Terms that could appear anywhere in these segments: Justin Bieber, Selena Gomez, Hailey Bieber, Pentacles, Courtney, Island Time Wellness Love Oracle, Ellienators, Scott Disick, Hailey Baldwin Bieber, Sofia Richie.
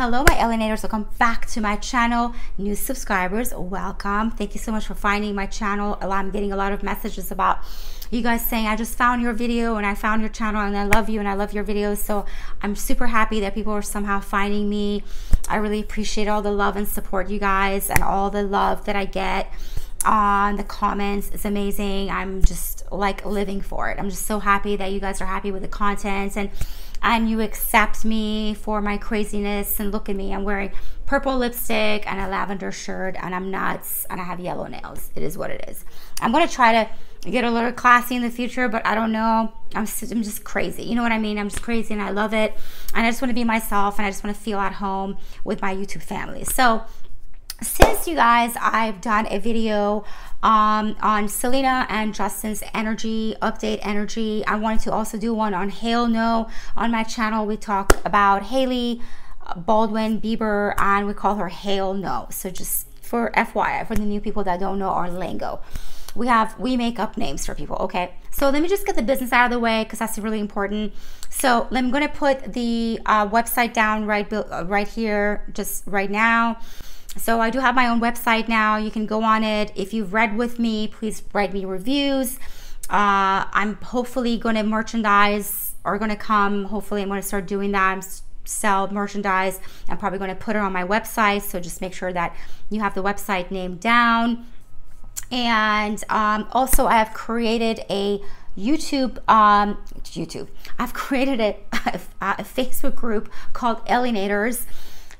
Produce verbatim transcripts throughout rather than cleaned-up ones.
Hello my Ellienators, welcome back to my channel. New subscribers, welcome. Thank you so much for finding my channel. I'm getting a lot of messages about you guys saying, I just found your video and I found your channel and I love you and I love your videos. So I'm super happy that people are somehow finding me. I really appreciate all the love and support, you guys, and all the love that I get on the comments. It's amazing. I'm just like living for it. I'm just so happy that you guys are happy with the content and and you accept me for my craziness. And look at me, I'm wearing purple lipstick and a lavender shirt and I'm nuts and I have yellow nails. It is what it is. I'm gonna try to get a little classy in the future, but I don't know, I'm, I'm just crazy, you know what I mean? I'm just crazy and I love it, and I just want to be myself and I just want to feel at home with my YouTube family. So since, you guys, I've done a video um, on Selena and Justin's energy, update energy, I wanted to also do one on Hail No. On my channel, we talk about Hailey Baldwin Bieber and we call her Hail No. So just for F Y I, for the new people that don't know our lingo, we have, we make up names for people, okay? So let me just get the business out of the way because that's really important. So I'm going to put the uh, website down right, right here, just right now. So I do have my own website now. You can go on it. If you've read with me, please write me reviews. Uh, I'm hopefully going to merchandise or going to come. Hopefully I'm going to start doing that. I'm sell merchandise. I'm probably going to put it on my website. So just make sure that you have the website name down. And um, also I have created a YouTube, um, YouTube. I've created a, a Facebook group called Ellienators.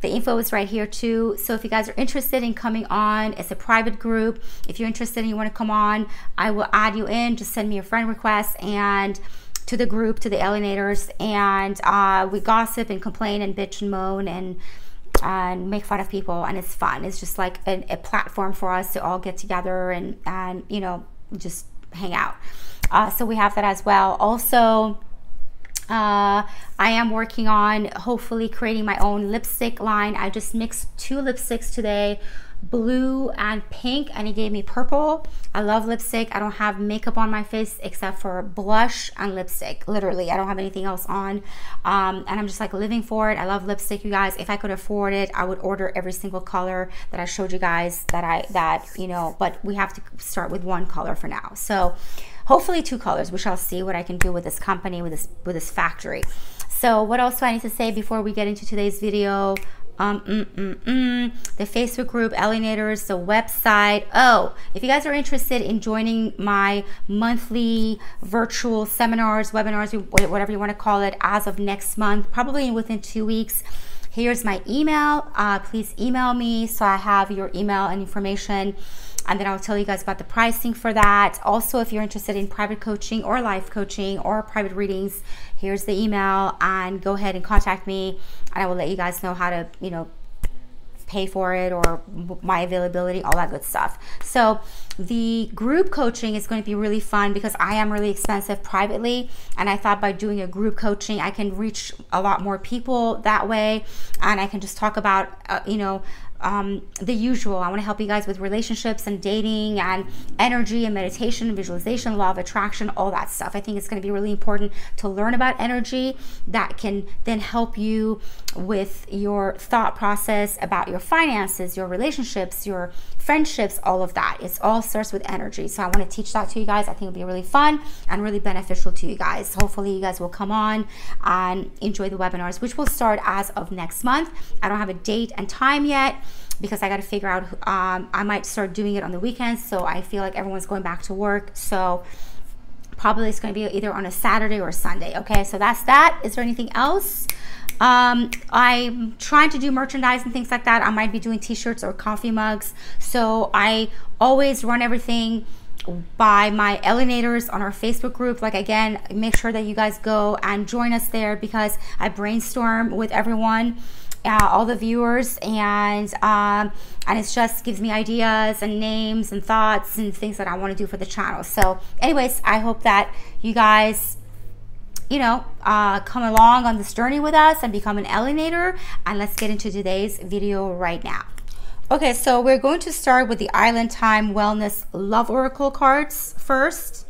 The info is right here too. So if you guys are interested in coming on, it's a private group. If you're interested and you want to come on, I will add you in. Just send me a friend request and to the group, to the Ellienators, and uh, we gossip and complain and bitch and moan and and make fun of people, and it's fun. It's just like an, a platform for us to all get together and and you know, just hang out. Uh, so we have that as well. Also, uh I am working on hopefully creating my own lipstick line. I just mixed two lipsticks today, blue and pink, and it gave me purple. I love lipstick. I don't have makeup on my face except for blush and lipstick. Literally, I don't have anything else on, um and I'm just like living for it. I love lipstick, you guys. If I could afford it, I would order every single color that I showed you guys, that I that you know, but we have to start with one color for now. So hopefully two colors. We shall see what I can do with this company, with this with this factory. So what else do I need to say before we get into today's video? Um, mm, mm, mm. The Facebook group, Ellienators, the website. Oh, if you guys are interested in joining my monthly virtual seminars, webinars, whatever you want to call it, as of next month, probably within two weeks, here's my email. Uh, please email me so I have your email and information. And then I'll tell you guys about the pricing for that. Also, if you're interested in private coaching or life coaching or private readings, here's the email, and go ahead and contact me and I will let you guys know how to, you know, pay for it or my availability, all that good stuff. So the group coaching is going to be really fun because I am really expensive privately, and I thought by doing a group coaching I can reach a lot more people that way, and I can just talk about uh, you know, um, the usual. I want to help you guys with relationships and dating and energy and meditation and visualization, law of attraction, all that stuff. I think it's going to be really important to learn about energy that can then help you with your thought process about your finances, your relationships, your friendships, all of that. It's all starts with energy. So I want to teach that to you guys. I think it'll be really fun and really beneficial to you guys. Hopefully you guys will come on and enjoy the webinars, which will start as of next month. I don't have a date and time yet because I got to figure out, um, I might start doing it on the weekends. So I feel like everyone's going back to work. So probably it's going to be either on a Saturday or a Sunday. Okay, so that's that. Is there anything else? um I'm trying to do merchandise and things like that. I might be doing t-shirts or coffee mugs. So I always run everything by my Ellienators on our Facebook group. Like, again, make sure that you guys go and join us there because I brainstorm with everyone, uh, all the viewers, and um and it just gives me ideas and names and thoughts and things that I want to do for the channel. So anyways, I hope that you guys, you know, uh, come along on this journey with us and become an Ellienator. And let's get into today's video right now. Okay, so we're going to start with the Island Time Wellness Love Oracle cards first.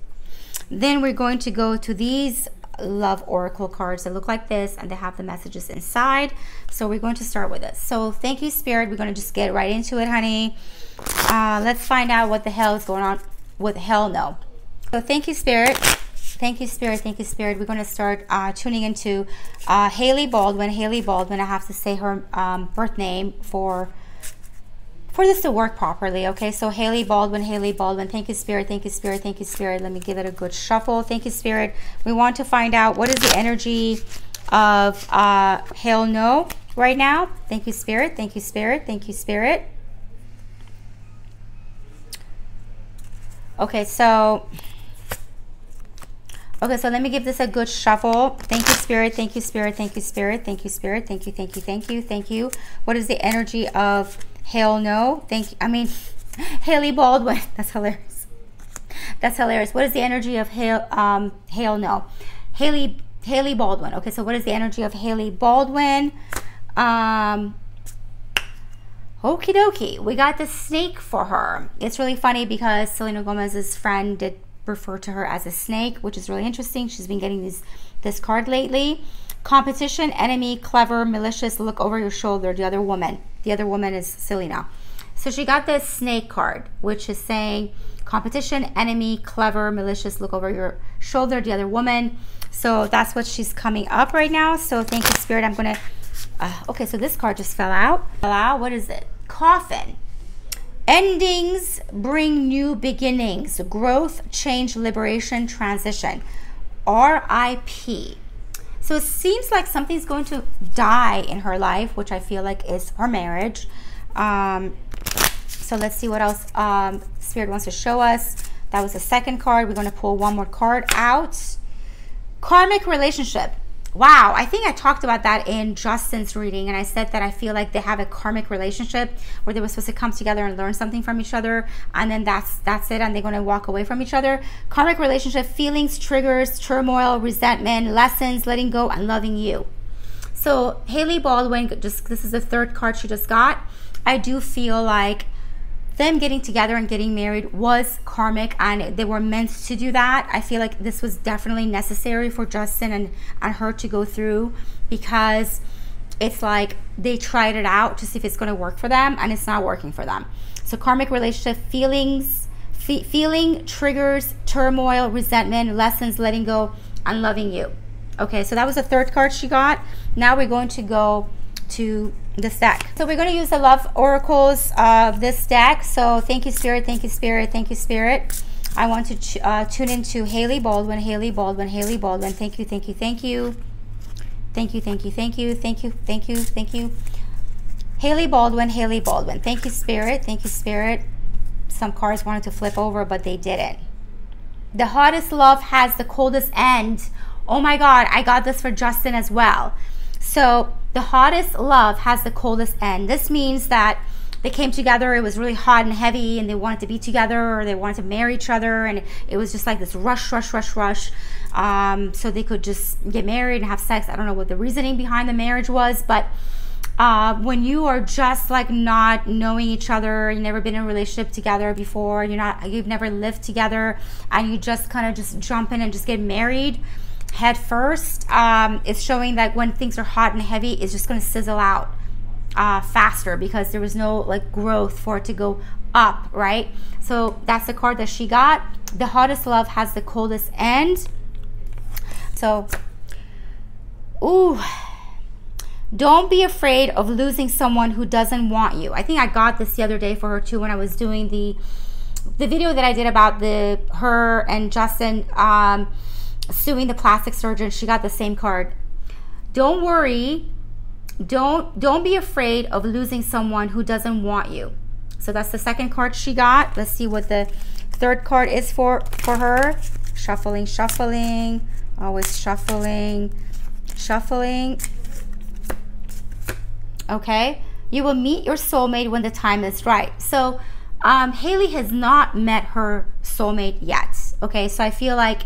Then we're going to go to these love oracle cards that look like this, and they have the messages inside. So we're going to start with this. So thank you, Spirit. We're going to just get right into it, honey. Uh, let's find out what the hell is going on with hell no. So thank you, Spirit. Thank you, Spirit. Thank you, Spirit. We're going to start uh, tuning into uh, Hailey Baldwin. Hailey Baldwin. I have to say her um, birth name for for this to work properly, okay? So Hailey Baldwin, Hailey Baldwin. Thank you, Spirit. Thank you, Spirit. Thank you, Spirit. Let me give it a good shuffle. Thank you, Spirit. We want to find out what is the energy of uh, hell no right now. Thank you, Spirit. Thank you, Spirit. Thank you, Spirit. Okay, so... Okay, so let me give this a good shuffle. Thank you, Spirit. Thank you, Spirit. Thank you, Spirit. Thank you, Spirit. Thank you, thank you, thank you, thank you. What is the energy of hell no? Thank you. I mean, Hailey Baldwin. That's hilarious. That's hilarious. What is the energy of hail, um, hell no? Hailey, Hailey Baldwin. Okay, so what is the energy of Hailey Baldwin? Um... Okie dokie. We got the snake for her. It's really funny because Selena Gomez's friend did refer to her as a snake, which is really interesting. She's been getting these this card lately. Competition, enemy, clever, malicious, look over your shoulder. The other woman. The other woman is Selena. So she got this snake card, which is saying competition, enemy, clever, malicious, look over your shoulder. The other woman. So that's what she's coming up right now. So thank you, Spirit. I'm going to... Uh, okay, so this card just fell out. Fell out. What is it? Coffin. Endings bring new beginnings, growth, change, liberation, transition. R I P So it seems like something's going to die in her life, which I feel like is her marriage. Um, so let's see what else um, Spirit wants to show us. That was the second card. We're going to pull one more card out. Karmic relationship. Wow, I think I talked about that in Justin's reading, and I said that I feel like they have a karmic relationship where they were supposed to come together and learn something from each other, and then that's that's it, and they're going to walk away from each other. Karmic relationship, feelings, triggers, turmoil, resentment, lessons, letting go, and loving you. So Hailey Baldwin, just this is the third card she just got. I do feel like them getting together and getting married was karmic, and they were meant to do that. I feel like this was definitely necessary for Justin and, and her to go through, because it's like they tried it out to see if it's going to work for them, and it's not working for them. So karmic relationship, feelings, fe feeling, triggers, turmoil, resentment, lessons, letting go, and loving you. Okay, so that was the third card she got. Now we're going to go to this deck. So we're going to use the love oracles of this deck. So thank you, Spirit. Thank you, Spirit. Thank you, Spirit. I want to uh, tune into Hailey Baldwin, Hailey Baldwin, Hailey Baldwin. Thank you, thank you, thank you. Thank you, thank you, thank you, thank you, thank you, thank you. Hailey Baldwin, Hailey Baldwin. Thank you, Spirit. Thank you, Spirit. Some cards wanted to flip over, but they didn't. The hottest love has the coldest end. Oh my God, I got this for Justin as well. So the hottest love has the coldest end. This means that they came together, it was really hot and heavy, and they wanted to be together, or they wanted to marry each other, and it was just like this rush, rush, rush, rush. Um, so they could just get married and have sex. I don't know what the reasoning behind the marriage was, but uh, when you are just like not knowing each other, you've never been in a relationship together before, you're not, you've never lived together, and you just kind of just jump in and just get married head first, um, it's showing that when things are hot and heavy, it's just going to sizzle out uh, faster, because there was no like growth for it to go up, right? So that's the card that she got. The hottest love has the coldest end. So, ooh, don't be afraid of losing someone who doesn't want you. I think I got this the other day for her too, when I was doing the the video that I did about the her and Justin um, suing the plastic surgeon. She got the same card. Don't worry, don't don't be afraid of losing someone who doesn't want you. So that's the second card she got. Let's see what the third card is for for her. Shuffling, shuffling, always shuffling, shuffling. Okay, you will meet your soulmate when the time is right. So um Hailey has not met her soulmate yet. Okay, so I feel like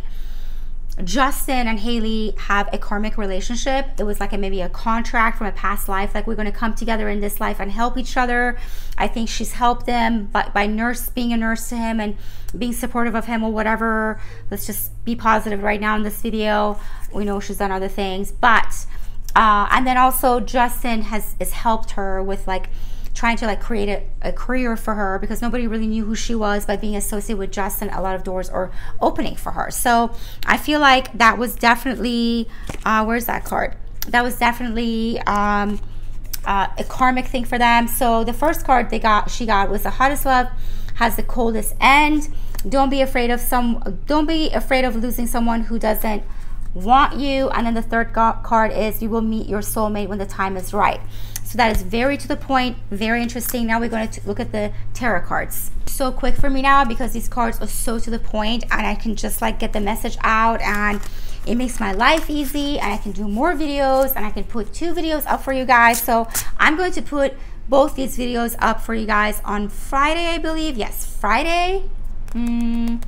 Justin and Hailey have a karmic relationship. It was like a, maybe a contract from a past life, like we're going to come together in this life and help each other. I think she's helped them by, by nurse being a nurse to him and being supportive of him or whatever. Let's just be positive right now in this video. We know she's done other things, but uh, and then also Justin has has helped her with like trying to like create a, a career for her, because nobody really knew who she was, but being associated with Justin, a lot of doors are opening for her. So I feel like that was definitely, uh, where's that card? That was definitely um, uh, a karmic thing for them. So the first card they got, she got, was the hottest love has the coldest end. Don't be afraid of some, don't be afraid of losing someone who doesn't want you. And then the third card is you will meet your soulmate when the time is right. So that is very to the point, very interesting. Now we're going to look at the tarot cards. So quick for me now, because these cards are so to the point and I can just like get the message out, and it makes my life easy, and I can do more videos, and I can put two videos up for you guys. So I'm going to put both these videos up for you guys on Friday, I believe. Yes, Friday. Mm,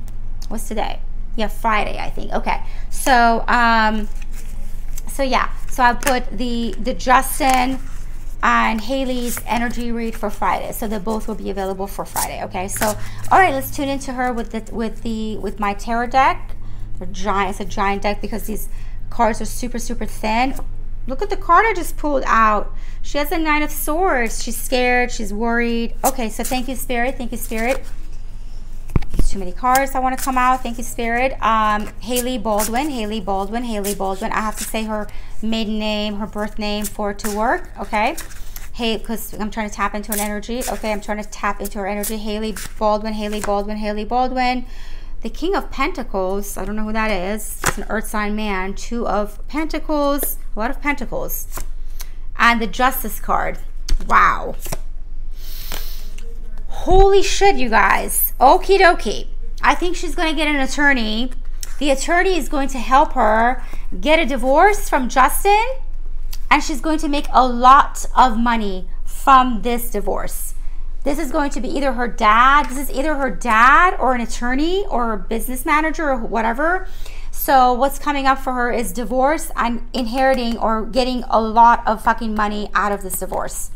what's today? Yeah, Friday, I think. Okay, so um, so yeah, so I put the the Justin and Hailey's energy read for Friday, so they both will be available for Friday. Okay, so all right, let's tune into her with the with the with my tarot deck. They're giant. It's a giant deck because these cards are super super thin. Look at the card I just pulled out. She has a Nine of Swords. She's scared, she's worried. Okay, so thank you, Spirit. Thank you, Spirit. There's too many cards I want to come out. Thank you, Spirit. um Hailey Baldwin, Hailey Baldwin, Hailey Baldwin. I have to say her maiden name, her birth name for it to work. Okay, hey, because I'm trying to tap into an energy. Okay, I'm trying to tap into her energy. Hailey Baldwin, Hailey Baldwin, Hailey Baldwin. The King of Pentacles, I don't know who that is. It's an earth sign man. Two of Pentacles, a lot of pentacles. And the Justice card. Wow. Holy shit, you guys. Okie dokie. I think she's going to get an attorney. The attorney is going to help her get a divorce from Justin, and she's going to make a lot of money from this divorce. This is going to be either her dad. This is either her dad or an attorney or a business manager or whatever. So what's coming up for her is divorce and inheriting or getting a lot of fucking money out of this divorce.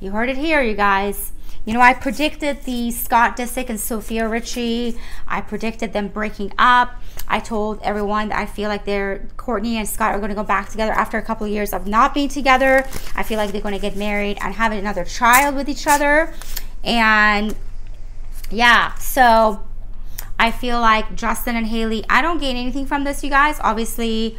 You heard it here, you guys. You know, I predicted the Scott Disick and Sofia Richie. I predicted them breaking up. I told everyone that I feel like they're, Courtney and Scott are going to go back together after a couple of years of not being together. I feel like they're going to get married and have another child with each other. And yeah, so I feel like Justin and Hailey, I don't gain anything from this, you guys. Obviously,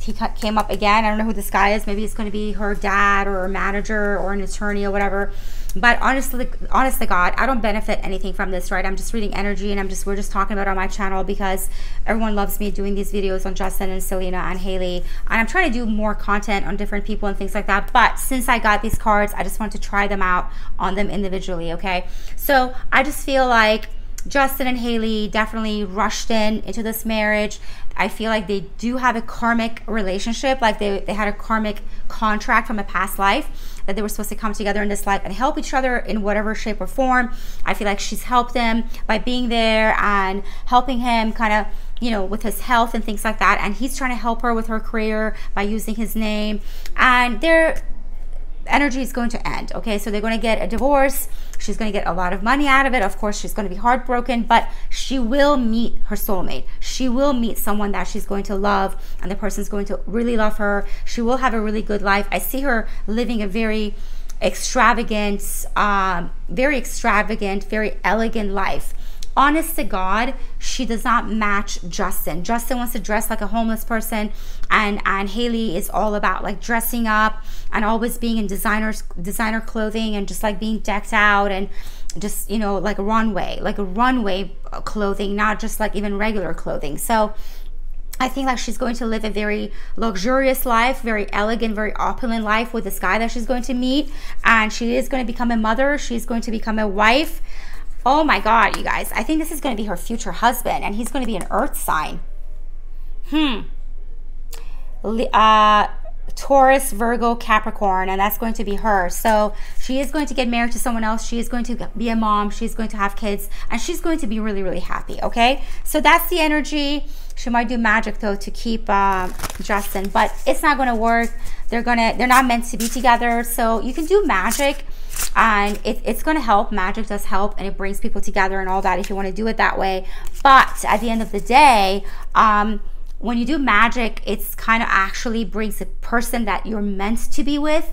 he came up again. I don't know who this guy is. Maybe it's going to be her dad or a manager or an attorney or whatever. But honestly, honest to God, I don't benefit anything from this, right? I'm just reading energy, and I'm just we're just talking about it on my channel because everyone loves me doing these videos on Justin and Selena and Hailey, and I'm trying to do more content on different people and things like that. But since I got these cards, I just want to try them out on them individually, okay? So I just feel like Justin and Hailey definitely rushed in into this marriage. I feel like they do have a karmic relationship, like they, they had a karmic contract from a past life, that they were supposed to come together in this life and help each other in whatever shape or form. I feel like she's helped him by being there and helping him kind of, you know, with his health and things like that. And he's trying to help her with her career by using his name. And their energy is going to end, okay? So they're going to get a divorce. She's going to get a lot of money out of it. Of course, she's going to be heartbroken, but she will meet her soulmate. She will meet someone that she's going to love, and the person's going to really love her. She will have a really good life. I see her living a very extravagant, um, very extravagant, very elegant life. Honest to God, she does not match Justin. Justin wants to dress like a homeless person, and and Hailey is all about like dressing up and always being in designers designer clothing and just like being decked out and just, you know, like a runway, like a runway clothing, not just like even regular clothing. So I think like she's going to live a very luxurious life, very elegant, very opulent life with this guy that she's going to meet, and she is going to become a mother. She's going to become a wife. Oh my God, you guys. I think this is going to be her future husband, and he's going to be an earth sign. Hmm. Uh, Taurus, Virgo, Capricorn, and that's going to be her. So she is going to get married to someone else. She is going to be a mom. She's going to have kids, and she's going to be really, really happy, okay? So that's the energy. She might do magic, though, to keep um, Justin, but it's not going to work. They're gonna, they're not meant to be together. So you can do magic, and it, it's going to help. Magic does help, and it brings people together and all that if you want to do it that way. But at the end of the day, um, when you do magic, it's kind of actually brings the person that you're meant to be with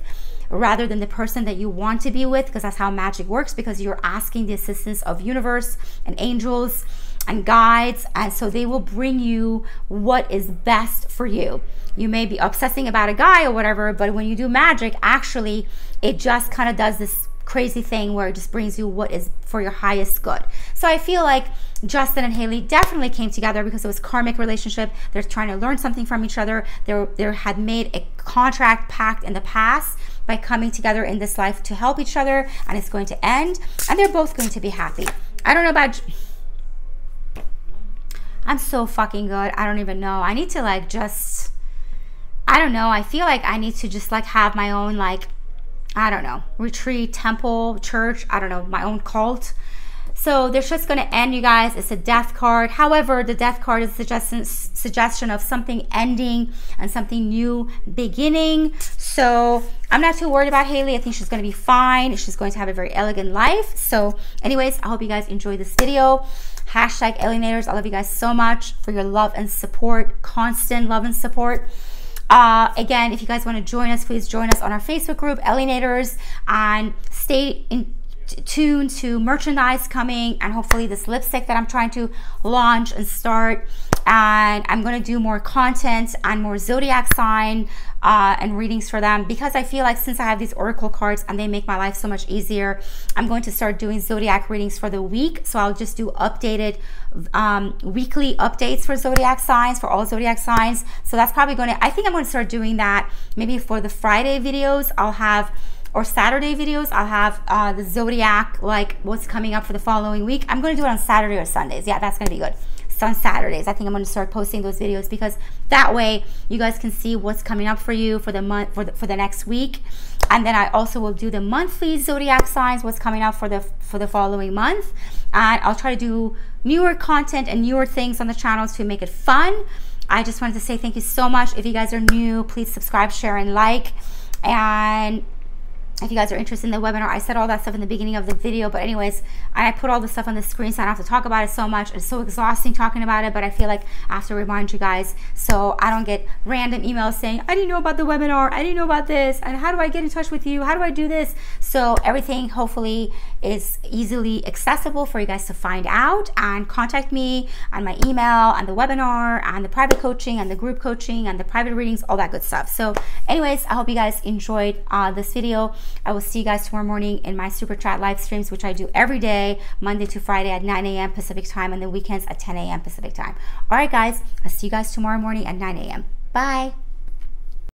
rather than the person that you want to be with, because that's how magic works, because you're asking the assistance of universe and angels and guides, and so they will bring you what is best for you. You may be obsessing about a guy or whatever, but when you do magic, actually it just kind of does this crazy thing where it just brings you what is for your highest good. So I feel like Justin and Hailey definitely came together because it was karmic relationship. They're trying to learn something from each other. They they had made a contract pact in the past by coming together in this life to help each other, and it's going to end, and they're both going to be happy. I don't know about... I'm so fucking good. I don't even know. I need to like just... I don't know. I feel like I need to just like have my own like... I don't know, retreat, temple, church, I don't know, my own cult. So they're just going to end, you guys. It's a death card. However, the death card is a suggestion of something ending and something new beginning. So I'm not too worried about Hailey. I think she's going to be fine. She's going to have a very elegant life. So anyways, I hope you guys enjoyed this video. Hashtag Ellienators. I love you guys so much for your love and support, constant love and support. Uh, again, if you guys want to join us, please join us on our Facebook group, Ellienators, and stay in tuned to merchandise coming, and hopefully this lipstick that I'm trying to launch and start. And I'm going to do more content and more zodiac sign uh, and readings for them, because I feel like since I have these oracle cards and they make my life so much easier, I'm going to start doing zodiac readings for the week. So I'll just do updated um, weekly updates for zodiac signs, for all zodiac signs. So that's probably going to, I think I'm going to start doing that maybe for the Friday videos. I'll have or Saturday videos, I'll have uh, the zodiac, like what's coming up for the following week. I'm gonna do it on Saturday or Sundays. Yeah, that's gonna be good. It's on Saturdays. I think I'm gonna start posting those videos, because that way you guys can see what's coming up for you for the month, for the, for the next week. And then I also will do the monthly zodiac signs, what's coming up for the for the following month. And I'll try to do newer content and newer things on the channel to make it fun. I just wanted to say thank you so much. If you guys are new, please subscribe, share, and like. And if you guys are interested in the webinar, I said all that stuff in the beginning of the video, but anyways, I put all the stuff on the screen so I don't have to talk about it so much. It's so exhausting talking about it, but I feel like I have to remind you guys so I don't get random emails saying, I didn't know about the webinar, I didn't know about this, and how do I get in touch with you, how do I do this? So everything hopefully is easily accessible for you guys to find out, and contact me on my email and the webinar and the private coaching and the group coaching and the private readings, all that good stuff. So anyways, I hope you guys enjoyed uh, this video. I will see you guys tomorrow morning in my Super Chat live streams, which I do every day, Monday to Friday at nine A M Pacific time, and the weekends at ten A M Pacific time. All right, guys, I'll see you guys tomorrow morning at nine A M Bye.